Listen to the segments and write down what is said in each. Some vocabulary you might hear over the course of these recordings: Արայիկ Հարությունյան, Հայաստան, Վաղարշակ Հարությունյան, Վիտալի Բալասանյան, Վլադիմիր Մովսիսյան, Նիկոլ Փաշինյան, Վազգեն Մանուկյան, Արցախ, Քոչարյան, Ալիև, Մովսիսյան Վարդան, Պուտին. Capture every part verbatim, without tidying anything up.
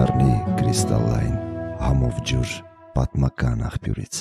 դարնի կրիստալային համով ջուր պատմական աղբյուրից։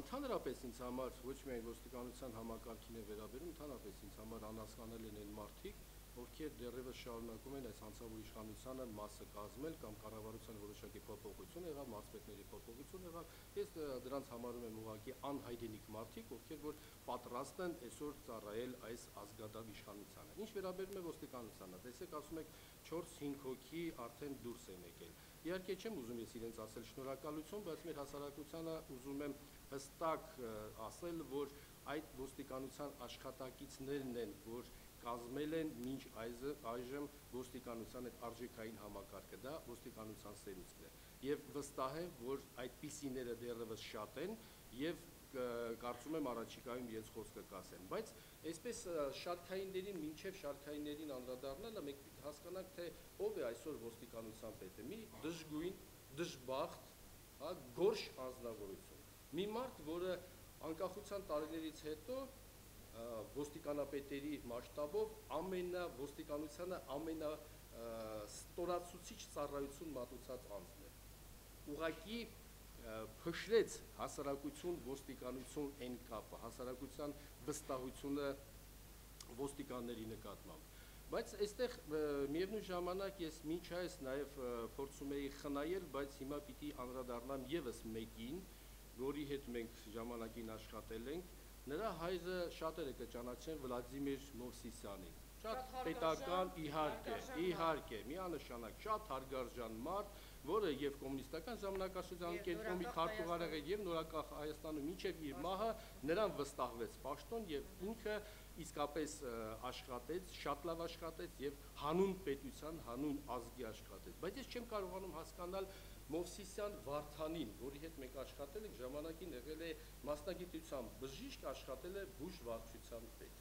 Ընդհանրապես ինձ համար ոչ միայն ոստիկանության համակարգին է վերաբերում, ընդհանրապես ինձ համար անհասկանալի են այն մարդիկ, ովքեր դեռևս շարունակում են այս հանցավոր իշխանությանը մասը կազմել կամ կառավարության որոշակի փոփոխություն եղավ, մարզպետների փոփոխություն եղավ, ես դրանց համարում եմ ուղղակի անհայտենիք մարդիկ, ովքեր որ պատրաստ են այսօր ծառայել այս ազգադավ իշխանությանը։ Ինչ վերաբերում է ոստիկանությանը, տեսեք, ասում եք չորս-հինգ հոգի արդեն դուրս են եկել։ Իհարկե չեմ ուզում ես իրենց ասել շնորհակալություն, բայց մեր հասարակությանը ուզում եմ հստակ ասել, որ այդ ոստիկանության աշխատակիցներն են, որ կազմել են մինչ այժմ ոստիկանության այդ արժեքային համակարգը, դա ոստիկանության սերունդն է։ Եվ վստահ եմ, որ այդպիսիները դեռևս շատ են եւ կարծում եմ առաջիկայում ես խոսքը կասեմ, բայց այսպես շարքայիններին մինչև շարքայիններին անդրադառնալը մենք հասկանանք, թե ով է այսօր ոստիկանության պետը, մի դժգույն, դժբախտ, գորշ անձնավորություն, մի մարդ, որը անկախության տարիներից հետո ոստիկանապետերի մասշտաբով ոստիկանությանը ամենաստորացուցիչ ծառայություն մատուցած անձն է, ուղղակի փշրեց հասարակություն ոստիկանություն այն կապը, հասարակության վստահությունը ոստիկանների նկատմամբ։ Բայց այստեղ միևնույն ժամանակ ես մինչ այս նաև փորձում էի խնայել, բայց հիմա պիտի անդրադառնամ եւս մեկին, որի հետ մենք ժամանակին աշխատել ենք, նրա հայրը շատերը կճանաչեն Վլադիմիր Մովսիսյանին։ Շատ պետական, իհարկե, իհարկե, միանշանակ շատ հարգարժան մարդ, որը եւ կոմունիստական ժամանակաշրջանի կենտրոնի քարտուղարը եւ նորակառ Հայաստանում մինչեւ իր մահը նրան վստահվեց պաշտոն եւ ինքը իսկապես աշխատեց, շատ լավ աշխատեց եւ հանուն պետության, հանուն ազգի աշխատեց։ Բայց ես չեմ կարողանում հասկանալ Մովսիսյան Վարդանին, որի հետ մենք աշխատել ենք, ժամանակին եղել է մասնագիտությամբ բժիշկ, աշխատել է բուժվարչության պետ։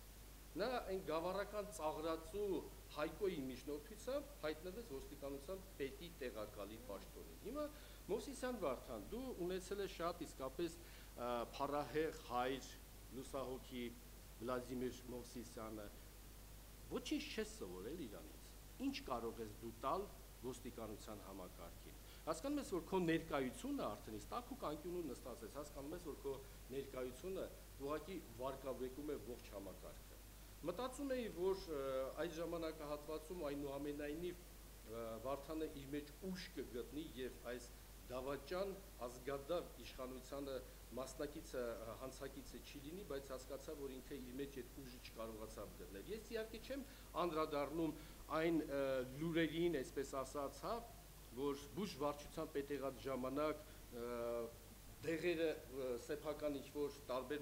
Նա այն գավառական ծաղրացու Հայկոյի միջնորդությամբ հայտնվեց ոստիկանության պետի տեղակալի պաշտոնին։ Հիմա Մովսիսյան Վարդան, դու ունեցել ես շատ իսկապես փառահեղ հայր, լուսահոգի Վլադիմիր Մովսիսյանը, ոչինչ չես սովորել իրանից։ Ինչ կարող ես դու տալ ոստիկանության համակարգին։ Հասկանում ես, որ քո ներկայությունը արդեն իսկ տաք ու կանկյունում նստած ես, հասկանում ես, որ քո ներկայությունը ուղղակի վարկաբեկում է ողջ համակարգը։ Մտածում էի, որ այդ ժամանակահատվածում այնուամենայնիվ Վարդանը իր մեջ ուժ կգտնի եւ այս դավաճան ազգադավ իշխանությանը մասնակիցը հանցակիցը չի լինի, բայց հասկացա, որ ինքը իր մեջ այդ ուժը չկարողացավ գտնել։ Ես իհարկե չեմ անդրադառնում այն լուրերին, այսպես ասած, հա, որ բուժվարչության պետեղած ժամանակ դեղերը սեփական ինչ-որ տարբեր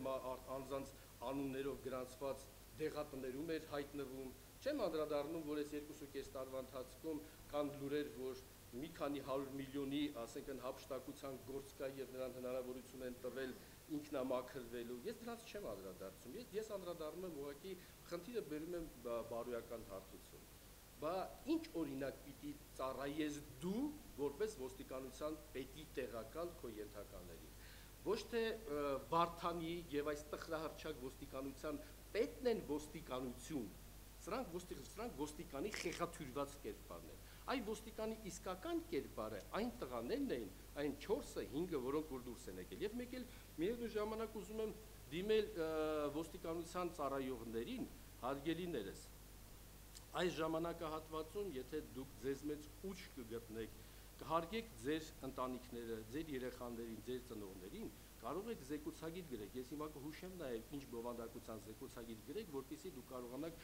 անձանց անուններով գրանցված դեղատներում էր հայտնվում, չեմ անդրադառնում, որ այս երկուսուկես տարվա ընթացքում կան լուրեր, որ մի քանի հարյուր միլիոնի, ասենք են, հափշտակության գործ կա եւ նրան հնարավորություն են տվել ինքնամաքրվելու։ Ես դրանց չեմ անդրադարձում։ Ես ես անդրադառնում եմ ուղղակի խնդիրը բերում եմ բարոյական հարցություն։ Բա ինչ օրինակ պիտի ծառայես դու որպես ոստիկանության պետի տեղակալ քո ենթականերին։ Ոչ թե Վարդանի եւ այս տխրահարճակ ոստիկանության պետն են ոստիկանություն, սրանք ոստիկանի խեղաթյուրված կերպարն են։ Այ ոստիկանի իսկական կերպարը այն տղաներն էին, այն չորսը, հինգը, որոնք որ դուրս են եկել։ Եվ մեկ էլ միևնույն ժամանակ ուզում եմ դիմել ոստիկանության ծառայողներին, հարգելիներս, այս ժամանակահատվածում, եթե դուք ձեզ մեծ ուժ կգտնեք, կհարգեք ձեր ընտանիքները, ձեր երեխաներին, ձեր ծնողներին, կարող եք զեկուցագիտ գրեք, ես հիմա կհուշեմ նաև ինչ բովանդակության զեկուցագիտ գրեք, որպեսզի դուք կարողանաք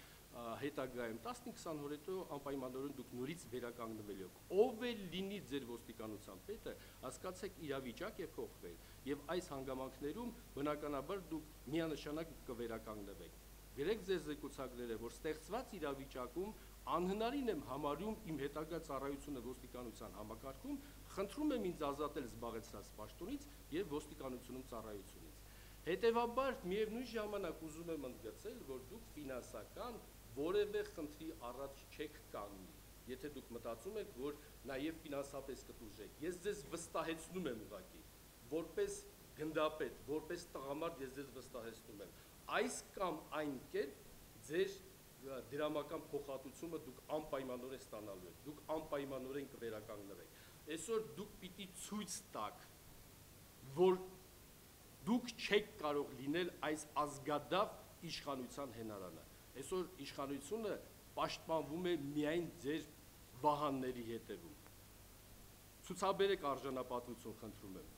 հետագայում տասնհինգ-քսան օր հետո անպայմանորեն դուք նորից վերականգնվել եք։ Ով էլ լինի ձեր ոստիկանության պետը, հասկացեք, իրավիճակ է փոխվել, եւ այս հանգամանքներում բնականաբար դուք միանշանակ կվերականգնվեք։ Գրեք ձեր զեկուցակները, որ ստեղծված իրավիճակում անհնարին եմ համարում իմ հետագա ծառայությունը ոստիկանության համակարգում, խնդրում եմ ինձ ազատել զբաղեցրած պաշտոնից եւ ոստիկանությունում ծառայությունից։ Հետևաբար, միևնույն ժամանակ ուզում եմ ընդգծել, որ դուք ֆինանսական որևէ խնդրի առաջ չեք կանգնի, եթե դուք մտածում եք, որ նաեւ ֆինանսապես կտուժեք։ Ես ձեզ վստահեցնում եմ ուղղակի, որպես գնդապետ, որպես տղամարդ ես ձեզ վստահեցնում եմ։ Այս կամ այն կերպ ձեր դրամական փոխհատուցումը դուք անպայմանորեն ստանալու եք, դուք անպայմանորեն կվերականգնվեք։ Այսօր դուք պիտի ցույց տաք, որ դուք չեք կարող լինել այս ազգադավ իշխանության հենարանը։ Այսօր իշխանությունը պաշտպանվում է միայն ձեր վահանների հետևում։ Ցուցաբերեք արժանապատվություն, խնդրում եմ։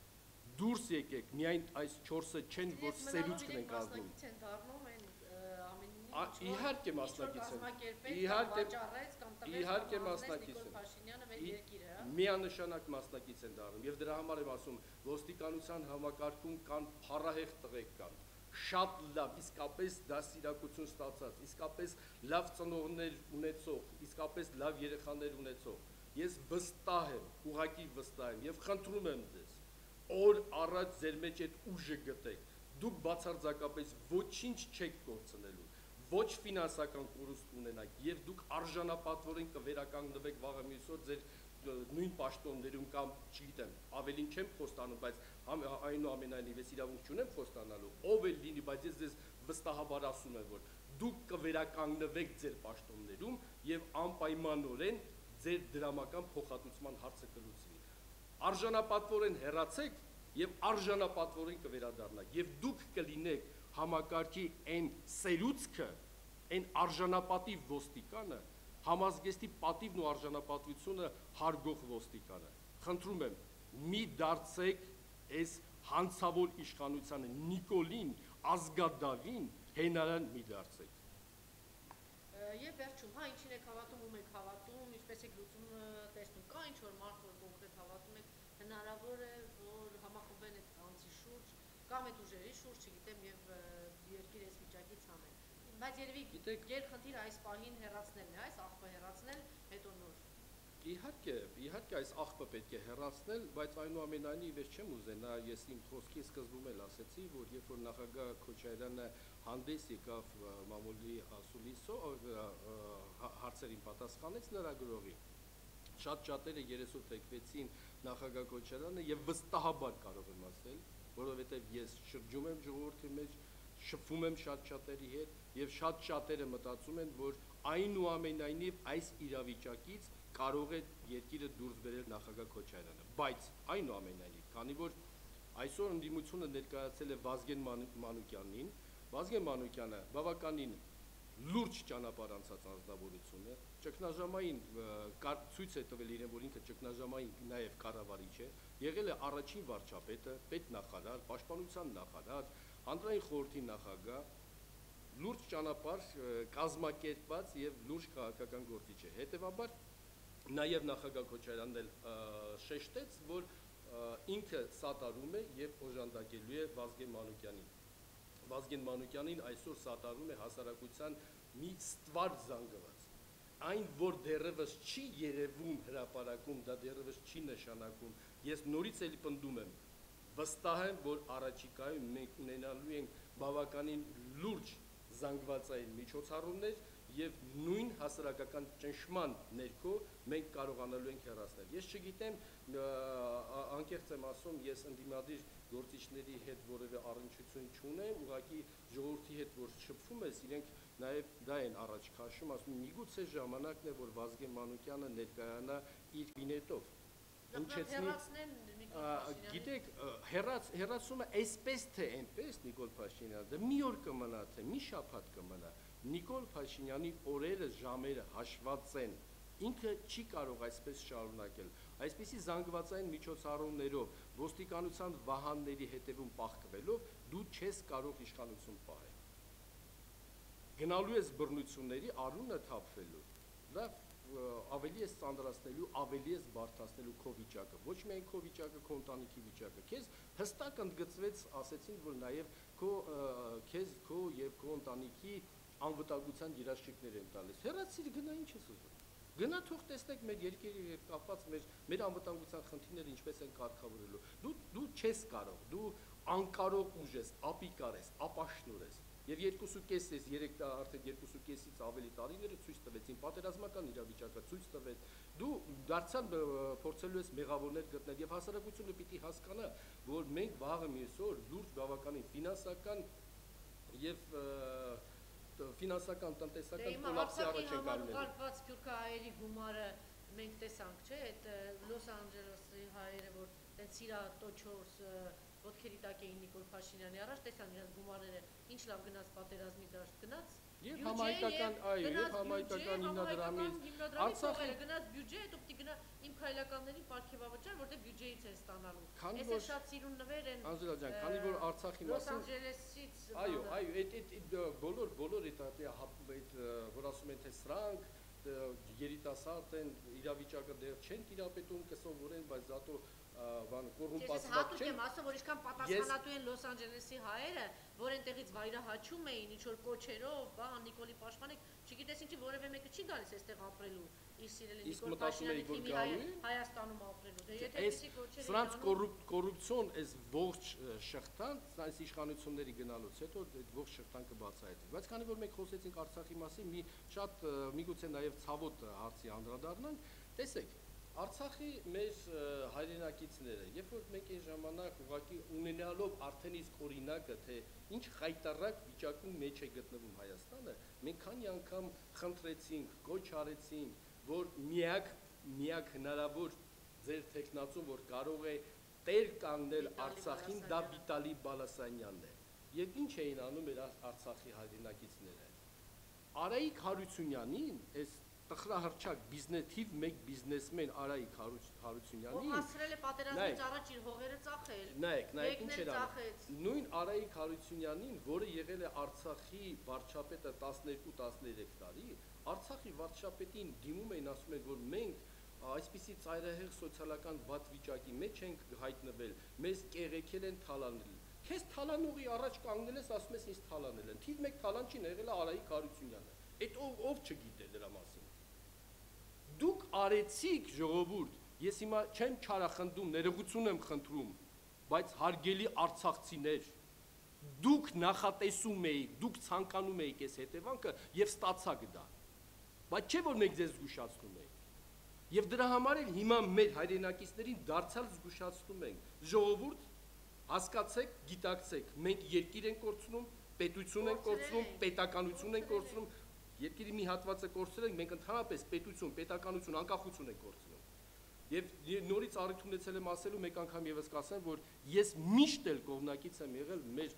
Դուրս եկեք, միայն այս չորսը չեն, որ սերուցքն են կազմում։ Իհարկե մասնակից եմ։ Իհարկե մասնակից եմ։ Միանշանակ մասնակից եմ դառնում եւ դրա համար եմ ասում, ոստիկանության համակարգում կան փառահեղ տղեկ կան, շատ լավ, իսկապես դասիրակություն ստացած, իսկապես լավ ծնողներ ունեցող, իսկապես լավ երեխաներ ունեցող։ Ես վստահ եմ, ուղղակի վստահ եմ եւ խնդրում եմ ձեզ, օր առաջ ձեր մեջ այդ ուժը գտեք։ Դուք բացարձակապես ոչինչ չեք կորցնելու։ Ոչ ֆինանսական կորուստ ունենաք եւ դուք արժանապատվորեն կվերականգնվեք վաղը մյուսօր ձեր նույն պաշտոններում կամ չգիտեմ, ավելին չեմ խոստանում, բայց այնուամենայնիվ ես իրավունք չունեմ խոստանալու, ով էլ լինի, բայց ես ձեզ վստահաբար ասում եմ, որ դուք կվերականգնվեք ձեր պաշտոններում եւ անպայմանորեն ձեր դրամական փոխհատուցման հարցը կլուծվի։ Արժանապատվորեն հեռացեք եւ արժանապատվորեն կվերադառնաք եւ դուք կլինեք համակարգի այն սերուցքը, այն արժանապատիվ ոստիկանը, համազգեստի պատիվն ու արժանապատվությունը հարգող ոստիկանը։ Խնդրում եմ, մի դարձեք այս հանցավոր իշխանությանը, Նիկոլին, ազգադավին հենարան մի դարձեք։ Եվ վերջում, հա, ինչին եք հավատում, ում եք հավատում, ինչպես եք լուծում տեսնում, կա ինչ-որ մարդ, որ կոնկրետ հավատում եք, հնարավոր է, որ համախմբեն այդ անձի շուրջ կամ այդ ուժերի շուրջ, գիտեմ, և երկիր այս վիճակից համեն։ Բայց երևի գերխնդիր այս պահին հեռացնելն է, այս աղբը հեռացնել, հետո նոր։ Իհարկե, իհարկե այս աղբը պետք է հեռացնել, բայց այնուամենայնիվ ես չեմ ուզենա, ես իմ խոսքի սկզբում էլ ասեցի, որ երբ որ նախագահ Քոչարյանը հանդես եկավ մամուլի ասուլիսով, հարցերին պատասխանեց նրա գրողի, շատ շատերը երեսուտեկվեցին նախագահ Քոչարյանը եւ վստահաբար կարող եմ ասել, որովհետև ես շրջում եմ ժողովրդի մեջ, շփվում եմ շատ շատերի հետ եւ շատ շատերը մտածում են, որ այնուամենայնիվ այս իրավիճակից կարող է երկիրը դուրս բերել նախագահ Քոչարյանը։ Բայց այնուամենայնիվ, քանի որ այսօր ընդդիմությունը ներկայացել է Վազգեն Մանուկյանին, Վազգեն Մանուկյանը բավականին լուրջ ճանապարհ անցած անձնավորություն է, ճգնաժամային ցույց է տվել իրեն, որ ինքը ճգնաժամային նաեւ կառավարիչ է, եղել է առաջին վարչապետը, պետնախարար, պաշտպանության նախարար, հանրային խորհրդի նախագահ, լուրջ ճանապարհ կազմակերպած եւ լուրջ քաղաքական գործիչ է։ Հետեւաբար նաեւ նախագահ Քոչարյանն էլ շեշտեց, որ ինքը սատարում է եւ օժանդակելու է Վազգեն Մանուկյանին։ Վազգեն Մանուկյանին այսօր սատարում է հասարակության մի ստվար զանգված։ Այն, որ դեռևս չի երևում հրապարակում, դա դեռևս չի նշանակում, ես նորից էլի պնդում եմ, վստահ եմ, որ առաջիկայում մենք ունենալու ենք բավականին լուրջ զանգվածային միջոցառումներ եւ նույն հասարակական ճնշման ներքո մենք կարողանալու ենք հեռացնել։ Ես չգիտեմ, անկեղծ եմ ասում, ես ընդդիմադիր գործիչների հետ որևէ առնչություն չունեմ, ուղղակի ժողովրդի հետ որ շփվում ես, իրենք նաեւ դա են առաջ քաշում, ասում միգուցե ժամանակն է, որ Վազգեն Մանուկյանը ներկայանա իր կինետով։ Ինչեցնի։ Գիտեք, հերաց հերացումը այսպես թե այնպես Նիկոլ Փաշինյանը, դա մի օր կմնա թե մի շաբաթ կմնա։ Նիկոլ Փաշինյանի օրերը, ժամերը հաշված են։ Ինքը չի կարող այսպես շարունակել։ Այսպիսի զանգվածային միջոցառումներով, ոստիկանության վահանների հետևում պահկվելով դու չես կարող իշխանություն պահել։ Գնալու ես բռնությունների արունը թափվելու, դա ավելի ես ծանրացնելու, ավելի ես բարդացնելու քո վիճակը, ոչ միայն քո վիճակը, քո ընտանիքի վիճակը, քեզ հստակ ընդգծվեց, ասեցին, որ նաև քո քեզ քո եւ քո ընտանիքի անվտանգության երաշխիքներ են տալիս։ Հեռացիր գնա, ինչ ես ուզում։ Գնա թող տեսնեք մեր երկերի հետ կապված մեր մեր անվտանգության խնդիրները ինչպես են կարգավորելու։ Դու դու չես կարող, դու անկարող ուժ ես, ապիկար ես, ապաշնոր ես։ Եվ երկուսուկես ես, երեք արդեն երկուսուկեսից ավելի տարիները ցույց տվեցին, պատերազմական իրավիճակը ցույց տվեց։ Դու դարձան փորձելու ես մեղավորներ գտնել եւ հասարակությունը պիտի հասկանա, որ մենք վաղը միսօր լուրջ բավականին ֆինանսական եւ ֆինանսական տնտեսական կոլապսի առաջ են գալու։ Կալված Թուրքիա հայերի գումարը մենք տեսանք, չէ՞, այդ Լոս Անջելեսի հայերը, որ այդ սիրա տոչորս ոտքերի տակ էին Նիկոլ Փաշինյանի առաջ, տեսան իրաց գումարները, ինչ լավ գնաց պատերազմի դաշտ գնաց։ Եվ համայնական, այո, եւ համայնական հիմնադրամից Արցախի գնաց բյուջե, հետո պիտի գնա իմ քայլականների պարգևավճար, որտեղ բյուջեից են ստանալու։ Էս է շատ սիրուն նվեր են։ Անզելա ջան, քանի որ Արցախի մասին Լոս Անջելեսից այո, այո, այդ բոլոր բոլոր այդ որ ասում են թե սրանք երիտասարդ են, իրավիճակը դեռ չեն տիրապետում, կսովորեն, բայց զատո Ես հատուկ եմ ասում, որ ինչքան պատասխանատու են Լոս Անջելեսի հայերը, որ այնտեղից վայրահաչում էին, ինչ-որ կոչերով, բան, Նիկոլի պաշտպանեք, չգիտես ինչի, որևէ մեկը չի գալիս այստեղ ապրելու, իր սիրելի Նիկոլ Փաշինյանի թիմի հայերը Հայաստանում ապրելու։ Դե եթե էսի կոչերը սրանց կոռուպցիոն էս ողջ շղթան, այս իշխանությունների գնալուց հետո այդ ողջ շղթանքը բացահայտվեց։ Բայց քանի որ մենք խոսեցինք Արցախի մասին, մի շատ միգուցե նաև ցավոտ հարցի անդրադառնանք, տեսեք Արցախի մեր հայրենակիցները, երբ որ մենք այն ժամանակ ուղղակի ունենալով արդեն իսկ օրինակը, թե ինչ խայտարակ վիճակում մեջ է գտնվում Հայաստանը, մենք քանի անգամ խնդրեցինք, գոչ արեցինք, որ միակ միակ հնարավոր ձեր տեխնացում, որ կարող է տեր կանգնել Արցախին, դա Վիտալի Բալասանյանն է։ Եվ ինչ էին անում իր Արցախի հայրենակիցները։ Արայիկ Հարությունյանին էս տխրահռչակ բիզնեսիվ մեկ բիզնեսմեն Արայիկ Հարությունյանին ով հասրել է պատերազմից առաջ իր հողերը ծախել։ Նայեք, նայեք ինչ էր անում։ Նույն Արայիկ Հարությունյանին, որը եղել է Արցախի վարչապետը տասներկու տասներեք տարի, Արցախի վարչապետին դիմում էին, ասում են, որ մենք այսպիսի ծայրահեղ սոցիալական վատ վիճակի մեջ ենք հայտնվել, մեզ կեղեքել են, թալանել։ Քեզ թալանողի առաջ կանգնել ես, ասում ես ինձ թալանել են։ Թիվ մեկ թալանչին եղել է Արայիկ Հարությունյանը։ Այդ ով ով չգիտեր դրա մասին։ Դուք արեցիք ժողովուրդ, ես հիմա չեմ չարախնդում, ներողություն եմ խնդրում, բայց հարգելի արցախցիներ, դուք նախատեսում էիք, դուք ցանկանում էիք այս հետևանքը եւ ստացաք դա։ Բայց չէ՞ որ մենք ձեզ զգուշացնում ենք։ Եվ դրա համար էլ հիմա մեր հայրենակիցներին դարձյալ զգուշացնում ենք։ Ժողովուրդ, հասկացեք, գիտակցեք, մենք երկիր ենք կորցնում, պետություն ենք կորցնում, պետականություն ենք կորցնում։ Երկիրի մի հատվածը կորցրել ենք, մենք ընդհանրապես պետություն, պետականություն, անկախություն ենք կորցնում։ Եվ նորից առիթ ունեցել եմ ասելու, մեկ անգամ եւս կասեմ, որ ես միշտ էլ կողմնակից եմ եղել մեր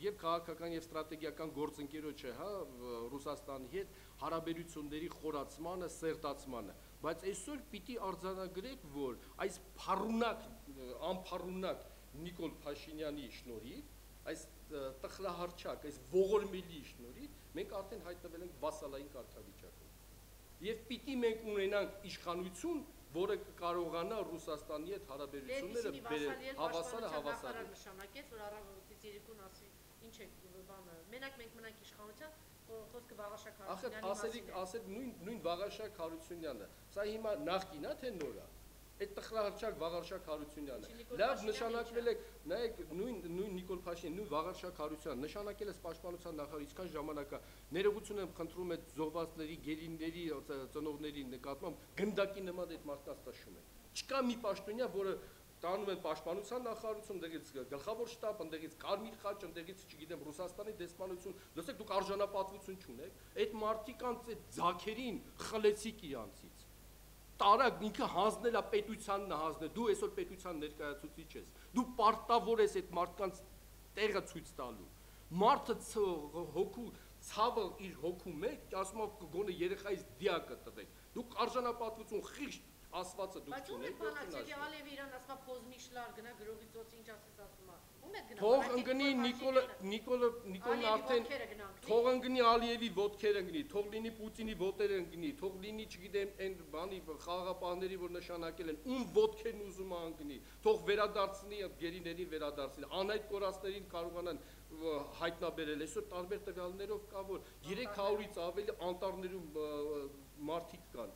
եւ քաղաքական եւ ստրատեգիական գործընկերոջը, հա, Ռուսաստանի հետ հարաբերությունների խորացմանը, սերտացմանը, բայց այսօր պիտի արձանագրեք, որ այս փառունակ, անփառունակ Նիկոլ Փաշինյանի շնորհիվ, այս տխրահարճակ, այս ողորմելի շնորհիվ, մենք արդեն հայտնվել ենք վասալային կարգավիճակում։ Եվ պիտի մենք ունենանք իշխանություն, որը կարողանա Ռուսաստանի հետ հարաբերությունները բերել, հավասարը հավասարը։ Նշանակեց, որ առավոտից երեկոն ասի, ինչ է բանը, մենակ մենք մնանք իշխանության, խոսքը Վաղարշակ Հարությունյանի մասին է։ Ասեք նույն Վաղարշակ Հարությունյանը, սա հիմա նախկինա թե նորա։ Այդ տխրահռչակ Վաղարշակ Հարությունյանը։ Լավ նշանակվել է, նայեք, նույն նույն Նիկոլ Փաշինյանը, նույն Վաղարշակ Հարությունյանը նշանակել է Պաշտպանության նախարարի իշխան ժամանակա ներողություն եմ խնդրում այդ զոհվածների, գերիների, ծնողների նկատմամբ գնդակի նման այդ մարդկանց տշում է։ Չկա մի պաշտոնյա, որը տանում են Պաշտպանության նախարարություն, դեղից գլխավոր շտաբ, ընդեղից Կարմիր խաչ, ընդեղից չգիտեմ Ռուսաստանի դեսպանություն։ Լսեք, դուք արժանապատվություն չունեք։ Այդ մարդկանց այդ ձակերին խլեցիք իրանցից։ Տարակ ինքը հանձնել է պետությանն է հանձնել, դու այսօր պետության ներկայացուցիչ ես, դու պարտավոր ես այդ մարդկանց տեղը ցույց տալու։ Մարդը հոգու ցավը իր հոգու մեջ ասում է գոնե երեխայից դիակը տվեք։ Դու արժանապատվություն խիղճ ասվածը դու չունես։ Բայց ո՞ւմ է բանակցել Ալիև իրան ասում է փոզնիշլար գնա գրողի ծոցի ինչ ասես ասում է։ Ո՞ւմ է գնա։ Թող ընկնի Նիկոլը Նիկոլը Նիկոլն արդեն թող ընկնի Ալիևի ոտքերը ընկնի, թող լինի Պուտինի ոտերը ընկնի, թող լինի չգիտեմ այն բանի խաղաղապահների որ նշանակել են, ում ոտքերն ուզում է ընկնի, թող վերադարձնի գերիներին վերադարձնի, անհայտ կորածներին կարողանան հայտնաբերել այսօր տարբեր տվյալներով կա որ երեք հարյուր-ից ավելի անտառներում մարդիկ կան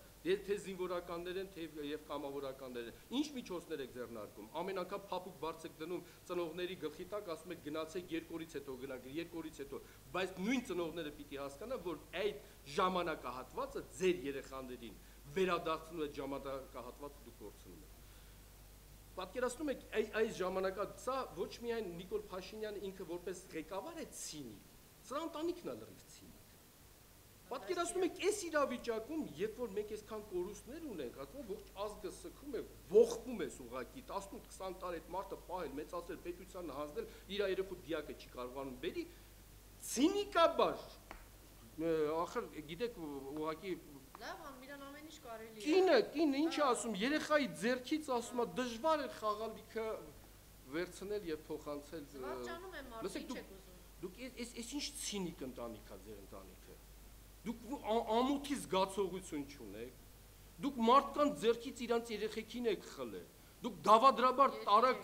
թե զինվորականներ են թե եւ կամավորականներ են ինչ միջոցներ եք ձեռնարկում ամեն անգամ փափուկ բարձ եք դնում ծնողների գլխի տակ ասում եք գնացեք երկորից հետո գնանք երկորից հետո բայց նույն ծնողները պիտի հասկանան որ այդ ժամանակահատվածը ձեր երեխաներին վերադարձնելու այդ ժամանակահատվածը դուք կորցնում եք Պատկերացնում եք այս ժամանակահատվածը սա ոչ միայն Նիկոլ Փաշինյանը ինքը որպես ղեկավար է ցինիկ, սա ընտանիքն է լրիվ ցինիկ։ Պատկերացնում եք այս իրավիճակում, երբ որ մենք այսքան կորուստներ ունենք, ասում ողջ ազգը սկում է, ողբում է ուղակի տասնութ քսան տարի այդ մարդը պահել, մեծացել, պետության հանձնել, իր երեխու դիակը չի կարողանում բերի, ցինիկաբար։ Ախր գիտեք ուղակի Կինը, կինը ինչ ասում, երեխայի ձեռքից ասում, դժվար է խաղալիքը վերցնել եւ փոխանցել։ Լսեք, դուք այս ինչ ցինիկ ընտանիք է ձեր ընտանիքը։ Դուք ամոթի զգացողություն չունեք։ Դուք մարդկանց ձեռքից իրանց երեխեքին եք խլել։ Դուք դավադրաբար տարակ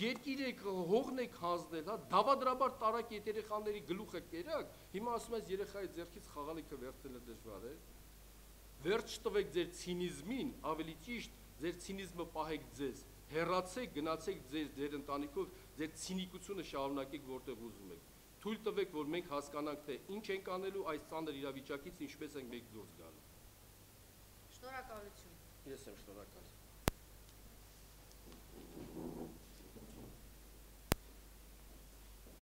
երկիր եք, հողն եք հանձնել, հա, դավադրաբար տարակ երեխաների գլուխը կերակ, հիմա ասում ես երեխայի ձեռքից խաղալիքը վերցնելը դժվար է։ Վերջ տվեք ձեր ցինիզմին, ավելի ճիշտ ձեր ցինիզմը պահեք ձեզ, հեռացեք, գնացեք ձեր ձեր ընտանիքով, ձեր ցինիկությունը շարունակեք որտեղ ուզում եք։ Թույլ տվեք, որ մենք հասկանանք, թե ինչ ենք անելու այս ծանր իրավիճակից, ինչպես ենք մենք դուրս գալու։ Շնորհակալություն։ Ես եմ շնորհակալ։